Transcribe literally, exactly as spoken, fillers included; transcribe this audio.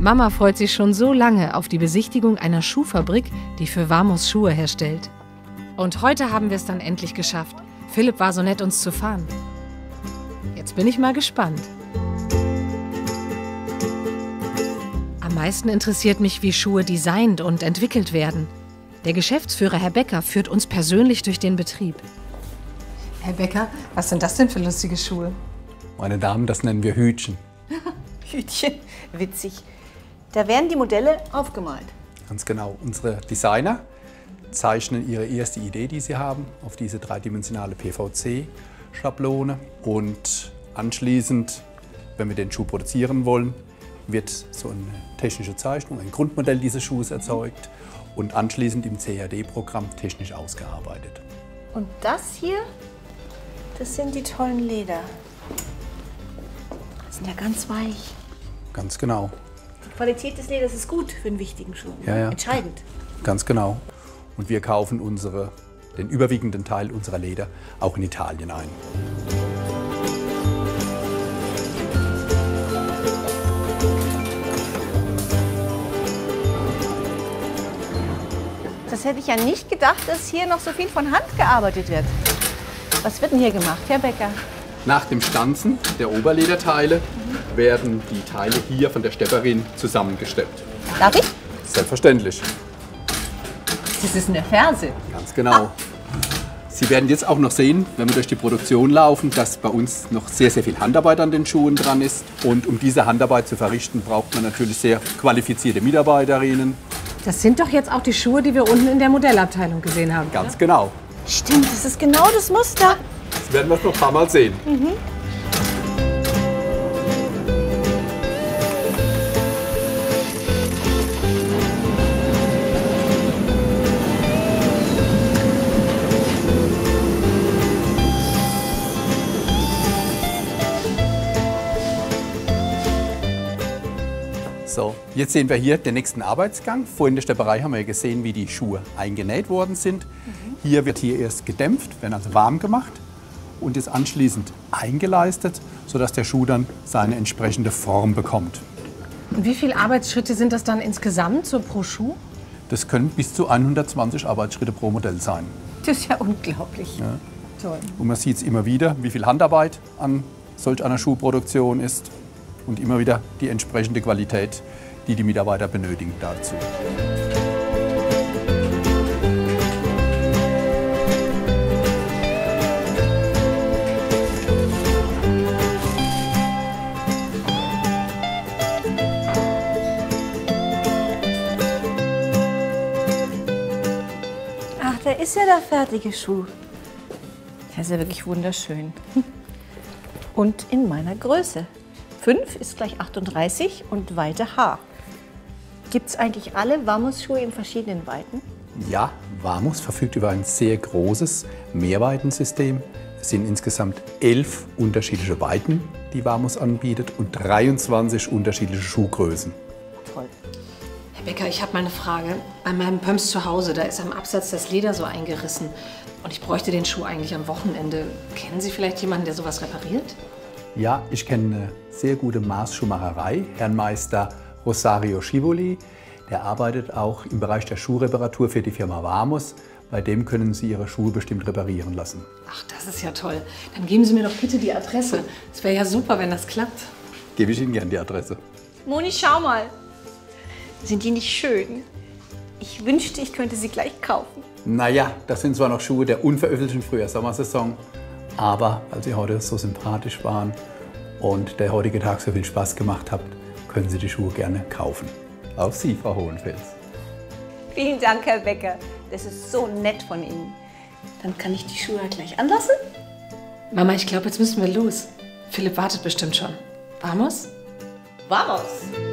Mama freut sich schon so lange auf die Besichtigung einer Schuhfabrik, die für Vamos-Schuhe herstellt. Und heute haben wir es dann endlich geschafft. Philipp war so nett, uns zu fahren. Jetzt bin ich mal gespannt. Am meisten interessiert mich, wie Schuhe designt und entwickelt werden. Der Geschäftsführer, Herr Becker, führt uns persönlich durch den Betrieb. Herr Becker, was sind das denn für lustige Schuhe? Meine Damen, das nennen wir Hütchen. Hütchen, witzig. Da werden die Modelle aufgemalt. Ganz genau. Unsere Designer zeichnen ihre erste Idee, die sie haben, auf diese dreidimensionale P V C-Schablone. Und anschließend, wenn wir den Schuh produzieren wollen, wird so eine technische Zeichnung, ein Grundmodell dieses Schuhs erzeugt und anschließend im C A D-Programm technisch ausgearbeitet. Und das hier, das sind die tollen Leder. Die sind ja ganz weich. Ganz genau. Die Qualität des Leders ist gut für einen wichtigen Schuh. Ja, ja. Entscheidend. Ganz genau. Und wir kaufen unsere, den überwiegenden Teil unserer Leder auch in Italien ein. Das hätte ich ja nicht gedacht, dass hier noch so viel von Hand gearbeitet wird. Was wird denn hier gemacht, Herr Becker? Nach dem Stanzen der Oberlederteile mhm. werden die Teile hier von der Stepperin zusammengesteppt. Darf ich? Selbstverständlich. Das ist eine Ferse. Ganz genau. Ah. Sie werden jetzt auch noch sehen, wenn wir durch die Produktion laufen, dass bei uns noch sehr, sehr viel Handarbeit an den Schuhen dran ist. Und um diese Handarbeit zu verrichten, braucht man natürlich sehr qualifizierte Mitarbeiterinnen. Das sind doch jetzt auch die Schuhe, die wir unten in der Modellabteilung gesehen haben. Ganz oder? Genau. Stimmt, das ist genau das Muster. Das werden wir noch ein paar Mal sehen. Mhm. So, jetzt sehen wir hier den nächsten Arbeitsgang. Vorhin in der Stepperei haben wir gesehen, wie die Schuhe eingenäht worden sind. Mhm. Hier wird hier erst gedämpft, werden also warm gemacht und ist anschließend eingeleistet, sodass der Schuh dann seine entsprechende Form bekommt. Und wie viele Arbeitsschritte sind das dann insgesamt so pro Schuh? Das können bis zu hundertzwanzig Arbeitsschritte pro Modell sein. Das ist ja unglaublich. Ja. Toll. Und man sieht es immer wieder, wie viel Handarbeit an solch einer Schuhproduktion ist. Und immer wieder die entsprechende Qualität, die die Mitarbeiter benötigen dazu. Ach, da ist ja der fertige Schuh. Der ist ja wirklich wunderschön. Und in meiner Größe. fünf ist gleich achtunddreißig und Weite H. Gibt es eigentlich alle Vamos-Schuhe in verschiedenen Weiten? Ja, Vamos verfügt über ein sehr großes Mehrweitensystem. Es sind insgesamt elf unterschiedliche Weiten, die Vamos anbietet, und dreiundzwanzig unterschiedliche Schuhgrößen. Toll. Herr Becker, ich habe mal eine Frage. Bei meinem Pumps zu Hause, da ist am Absatz das Leder so eingerissen. Und ich bräuchte den Schuh eigentlich am Wochenende. Kennen Sie vielleicht jemanden, der sowas repariert? Ja, ich kenne eine sehr gute Maßschuhmacherei, Herrn Meister Rosario Schivoli. Der arbeitet auch im Bereich der Schuhreparatur für die Firma Vamos. Bei dem können Sie Ihre Schuhe bestimmt reparieren lassen. Ach, das ist ja toll. Dann geben Sie mir doch bitte die Adresse. Es wäre ja super, wenn das klappt. Gebe ich Ihnen gern die Adresse. Moni, schau mal. Sind die nicht schön? Ich wünschte, ich könnte sie gleich kaufen. Naja, das sind zwar noch Schuhe der unveröffentlichten Frühjahr-Sommersaison, aber weil Sie heute so sympathisch waren und der heutige Tag so viel Spaß gemacht hat, können Sie die Schuhe gerne kaufen. Auf Sie, Frau Hohenfels. Vielen Dank, Herr Becker. Das ist so nett von Ihnen. Dann kann ich die Schuhe gleich anlassen. Mama, ich glaube, jetzt müssen wir los. Philipp wartet bestimmt schon. Vamos? Vamos!